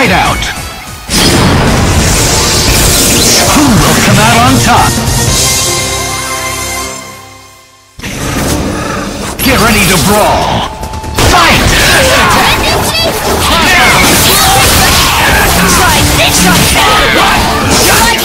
hideout. Who will come out on top? Get ready to brawl. Fight! Try this on camera! You like that?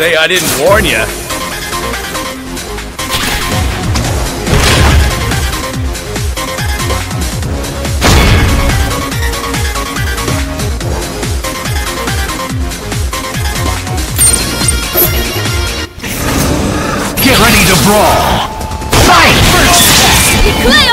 Say I didn't warn you. Get ready to brawl. Fight! First attack. Clear.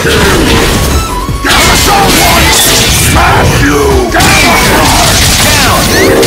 Danger! Danger!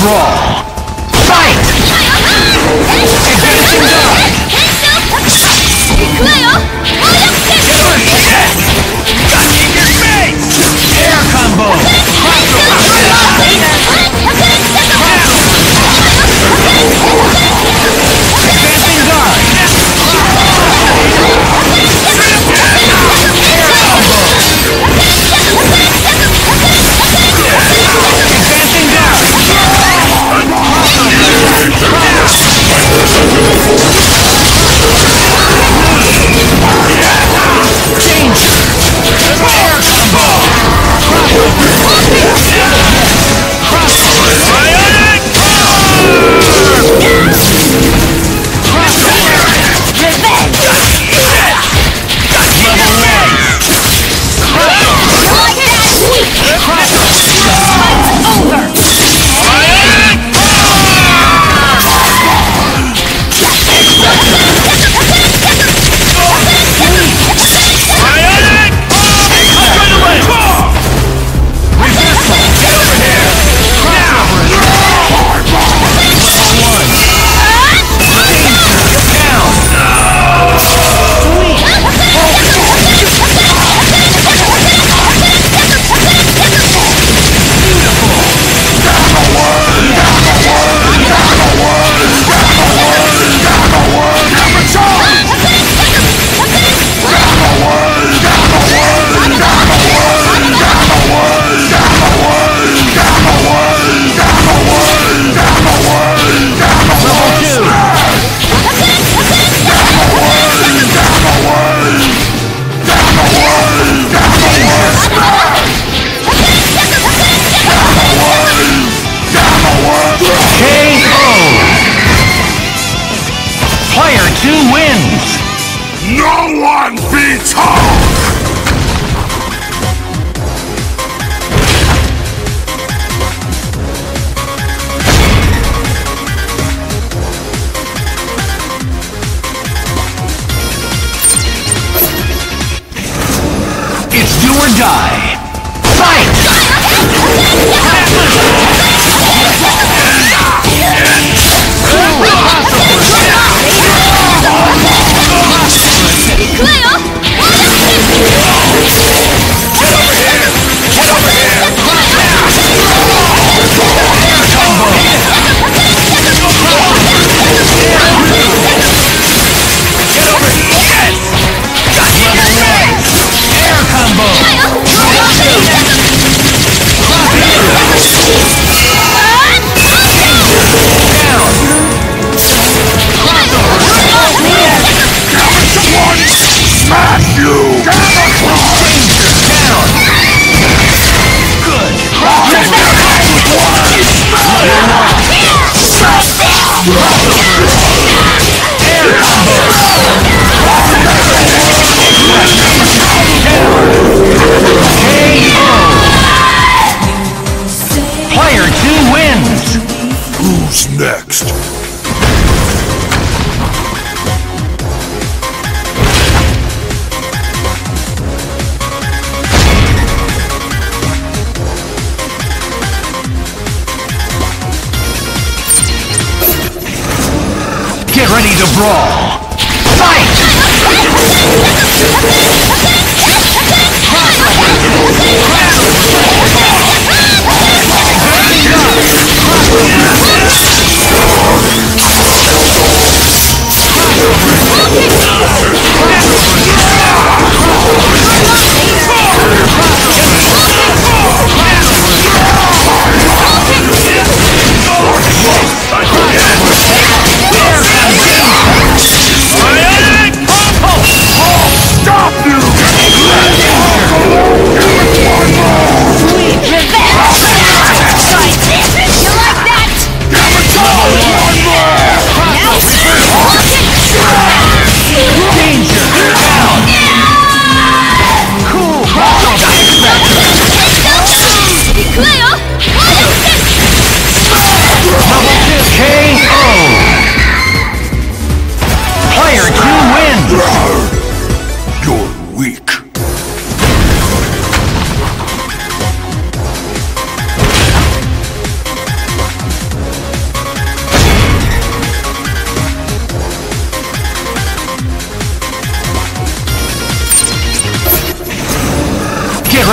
brawl. Fight! Advancing guard. Punching your face. Air combo. Advancing guard. Air combo. Advancing guard. Brawl! Fight! Air combo!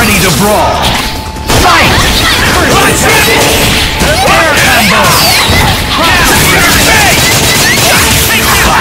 ready to brawl. Fight! First attack! Air combo! Cross to your face! Faster!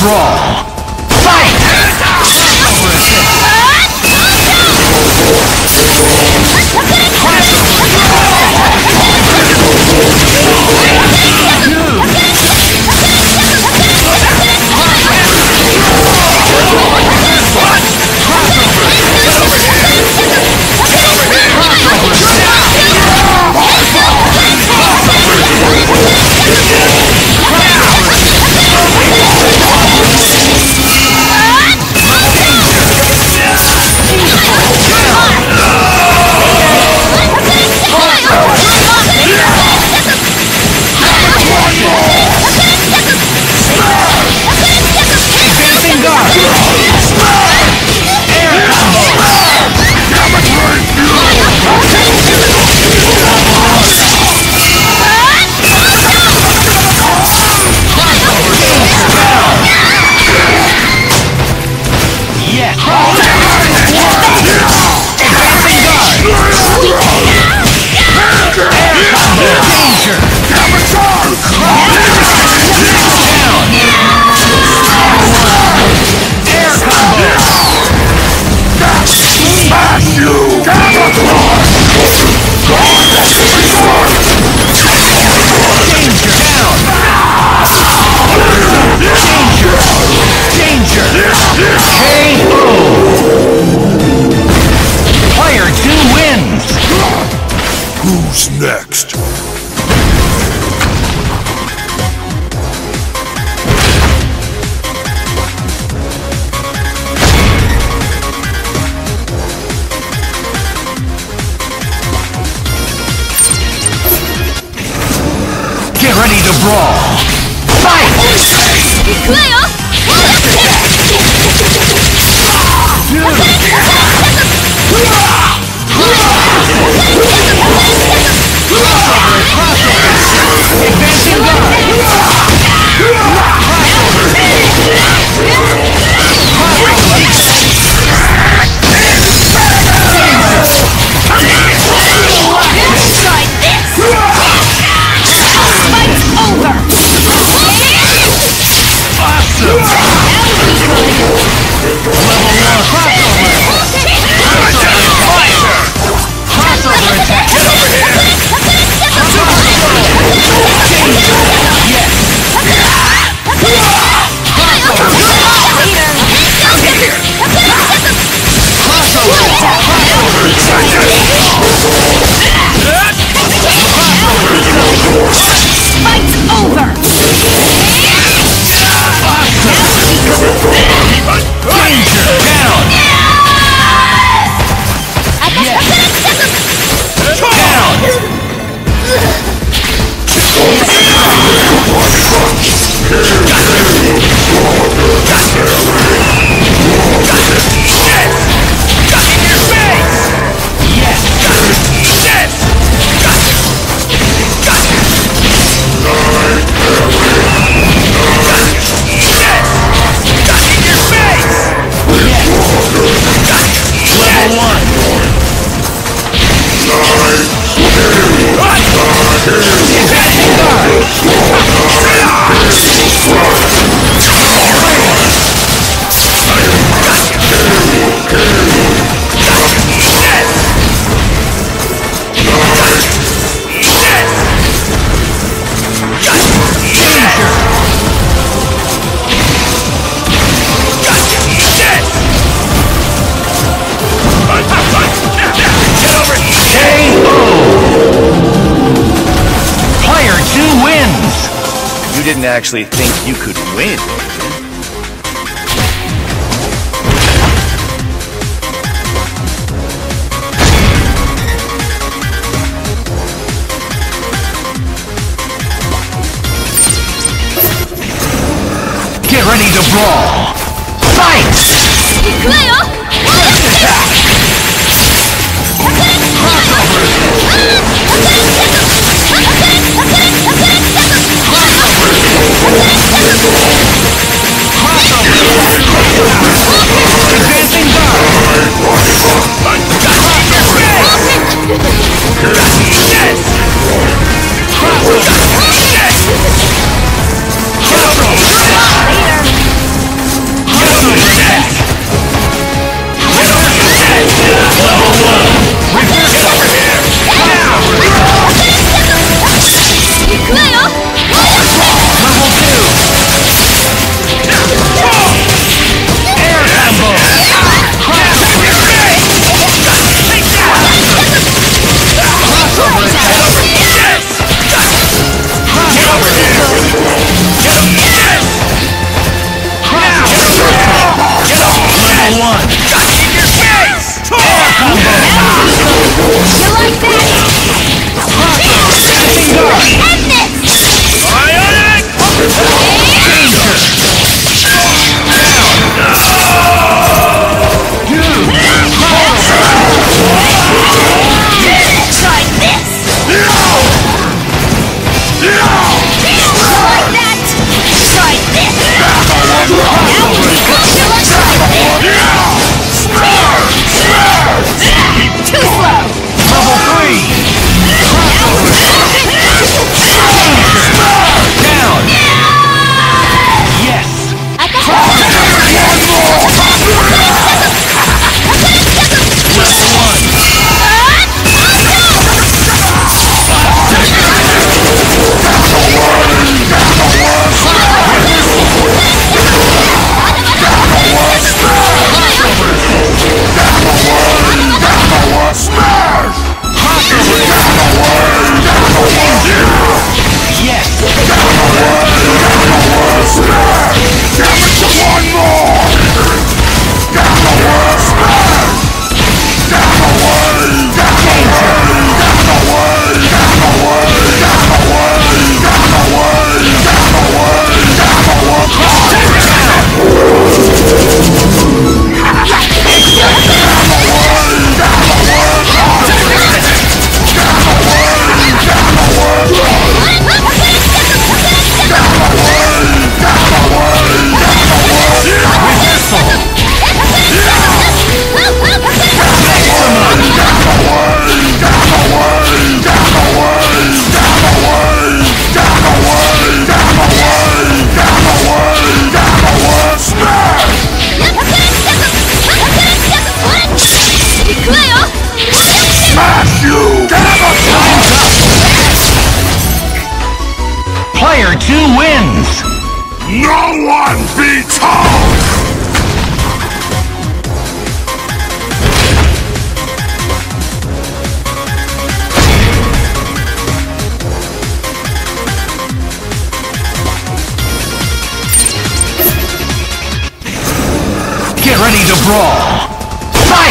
Brawl! Fight! actually think you could win. Get ready to brawl! Try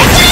this!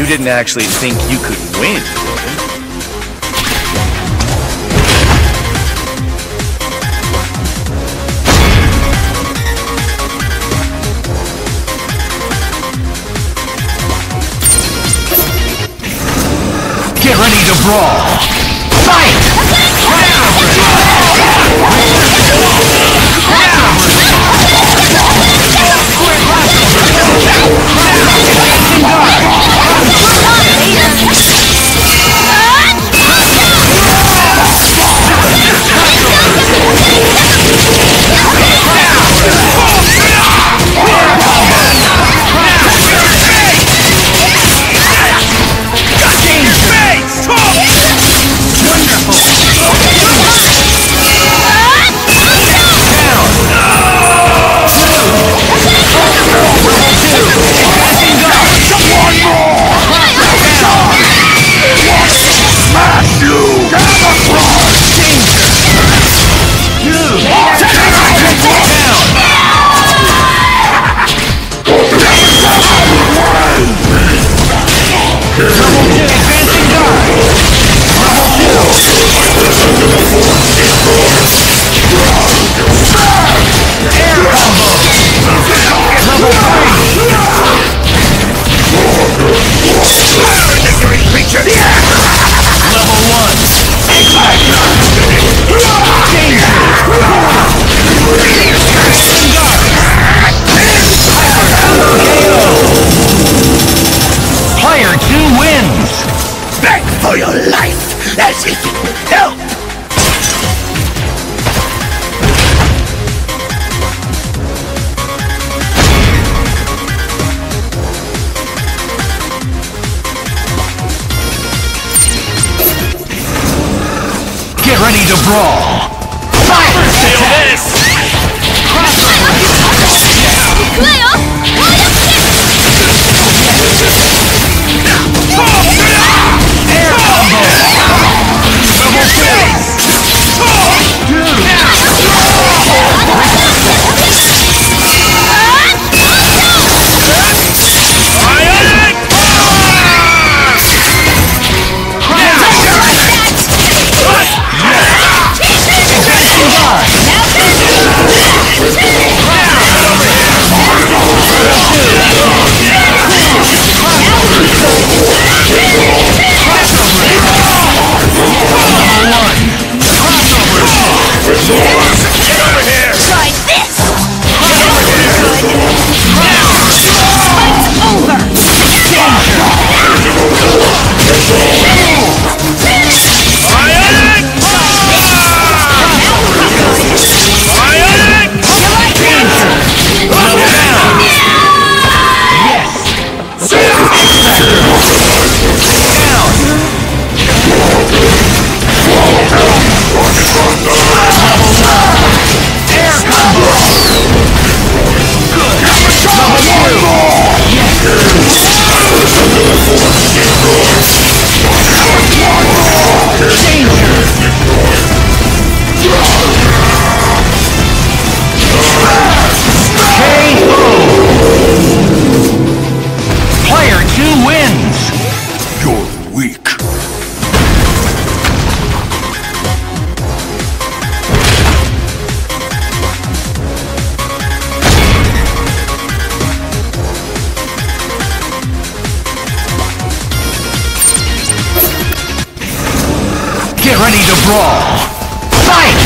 You didn't actually think you could win. Get ready to brawl. Fight! For your life, as if it would help. Get ready to brawl. Fire! Feel this. Ready to brawl. Fight!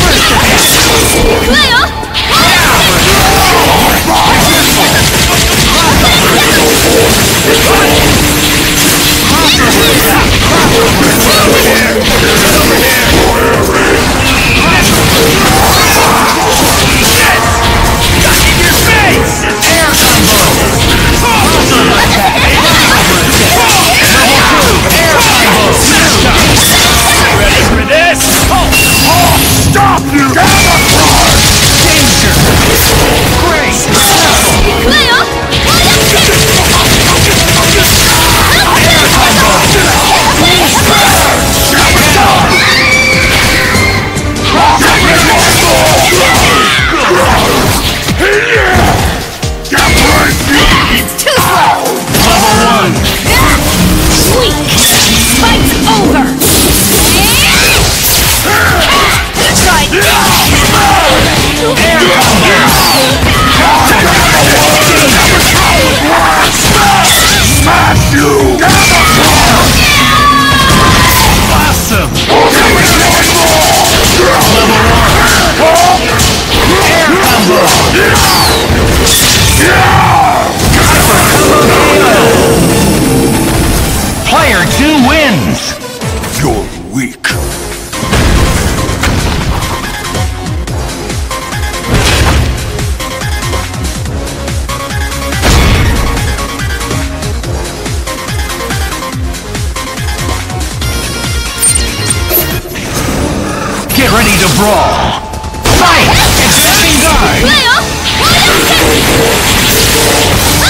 Stop you! Danger! Grace! brawl. Fight! Exciting guy!